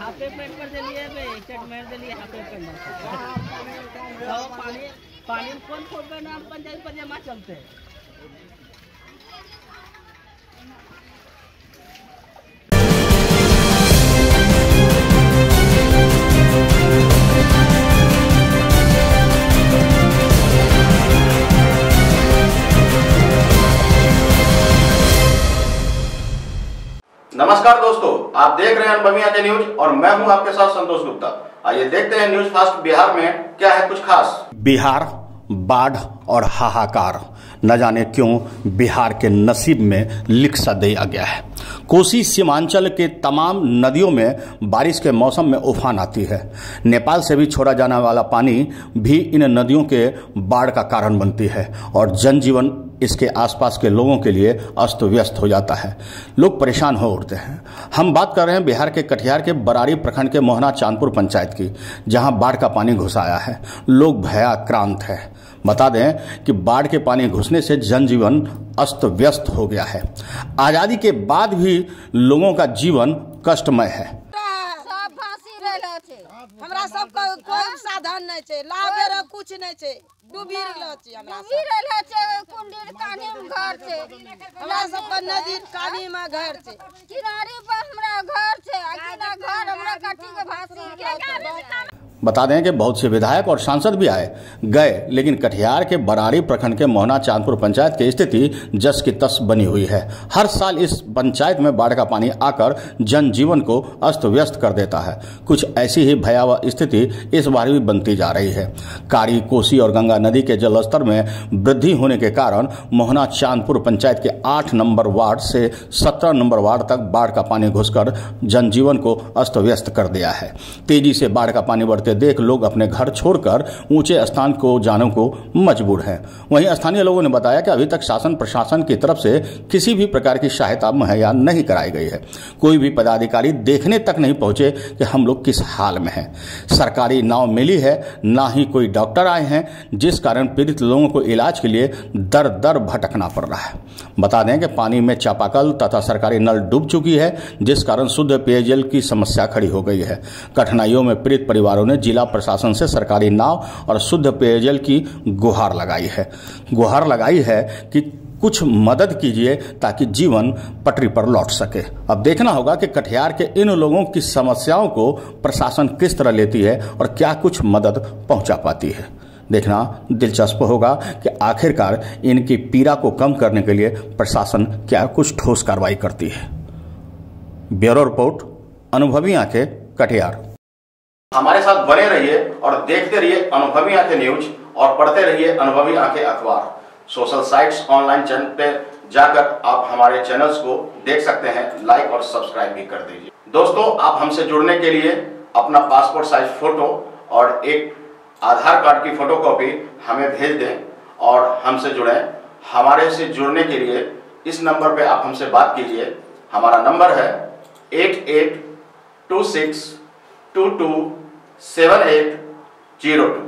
हाफे पेट पर दिलिए बे चट मार दिलिए हाफे पेट में तो पानी पानी कौन कौन पे नाम पंचायत पर जमा चलते हैं। नमस्कार दोस्तों, आप देख रहे हैं अनुभवियांखें न्यूज और मैं हूं आपके साथ संतोष गुप्ता। आइए देखते हैं न्यूज़ फर्स्ट बिहार में क्या है कुछ खास। बिहार बाढ़ और हाहाकार, न जाने क्यों बिहार के नसीब में लिख सा दिया गया है। कोसी सीमांचल के तमाम नदियों में बारिश के मौसम में उफान आती है। नेपाल से भी छोड़ा जाने वाला पानी भी इन नदियों के बाढ़ का कारण बनती है और जनजीवन इसके आसपास के लोगों के लिए अस्त व्यस्त हो जाता है। लोग परेशान हो उठते हैं। हम बात कर रहे हैं बिहार के कटिहार के बरारी प्रखंड के मोहना चांदपुर पंचायत की, जहां बाढ़ का पानी घुस आया है। लोग भयाक्रांत है। बता दें कि बाढ़ के पानी घुसने से जनजीवन अस्त व्यस्त हो गया है। आजादी के बाद भी लोगों का जीवन कष्टमय है। हमरा सब कोई साधन नहीं छे, लाबे रे कुछ नहीं छे, डूबी रहल छे। हमरा सब डूबी रहल छे, कुंडीर कानी में घर छे। हमरा सब नदी कानी में घर छे, किनारे पर हमरा घर छे, आ किना घर हमरा काटी के भासी के। बता दें कि बहुत से विधायक और सांसद भी आए गए, लेकिन कटिहार के बरारी प्रखंड के मोहना चांदपुर पंचायत की स्थिति जस की तस बनी हुई है। हर साल इस पंचायत में बाढ़ का पानी आकर जनजीवन को अस्त व्यस्त कर देता है। कुछ ऐसी ही भयावह स्थिति इस बार भी बनती जा रही है। कारी, कोसी और गंगा नदी के जलस्तर में वृद्धि होने के कारण मोहना चांदपुर पंचायत के 8 नंबर वार्ड से 17 नंबर वार्ड तक बाढ़ का पानी घुसकर जनजीवन को अस्त व्यस्त कर दिया है। तेजी से बाढ़ का पानी देख लोग अपने घर छोड़कर ऊंचे स्थान को जाने को मजबूर हैं। वहीं स्थानीय लोगों ने बताया कि अभी तक शासन प्रशासन की तरफ से किसी भी प्रकार की सहायता मुहैया नहीं कराई गई है। कोई भी पदाधिकारी देखने तक नहीं पहुंचे कि हम लोग किस हाल में हैं। सरकारी नाव मिली है, ना ही कोई डॉक्टर आए हैं, जिस कारण पीड़ित लोगों को इलाज के लिए दर दर भटकना पड़ रहा है। बता दें कि पानी में चापाकल तथा सरकारी नल डूब चुकी है, जिस कारण शुद्ध पेयजल की समस्या खड़ी हो गई है। कठिनाइयों में पीड़ित परिवारों ने जिला प्रशासन से सरकारी नाव और शुद्ध पेयजल की गुहार लगाई है कि कुछ मदद कीजिए ताकि जीवन पटरी पर लौट सके। अब देखना होगा कि कटिहार के इन लोगों की समस्याओं को प्रशासन किस तरह लेती है और क्या कुछ मदद पहुंचा पाती है। देखना दिलचस्प होगा कि आखिरकार इनकी पीड़ा को कम करने के लिए प्रशासन क्या कुछ ठोस कार्रवाई करती है। ब्यूरो रिपोर्ट, अनुभवी आंखें, कटिहार। हमारे साथ बने रहिए और देखते रहिए अनुभवी आंखें न्यूज और पढ़ते रहिए अनुभवी आंखें अखबार। सोशल साइट्स, ऑनलाइन चैनल पे जाकर आप हमारे चैनल्स को देख सकते हैं। लाइक और सब्सक्राइब भी कर दीजिए। दोस्तों, आप हमसे जुड़ने के लिए अपना पासपोर्ट साइज फोटो और एक आधार कार्ड की फोटोकॉपी हमें भेज दें और हमसे जुड़ें। हमारे से जुड़ने के लिए इस नंबर पर आप हमसे बात कीजिए। हमारा नंबर है 8826227802।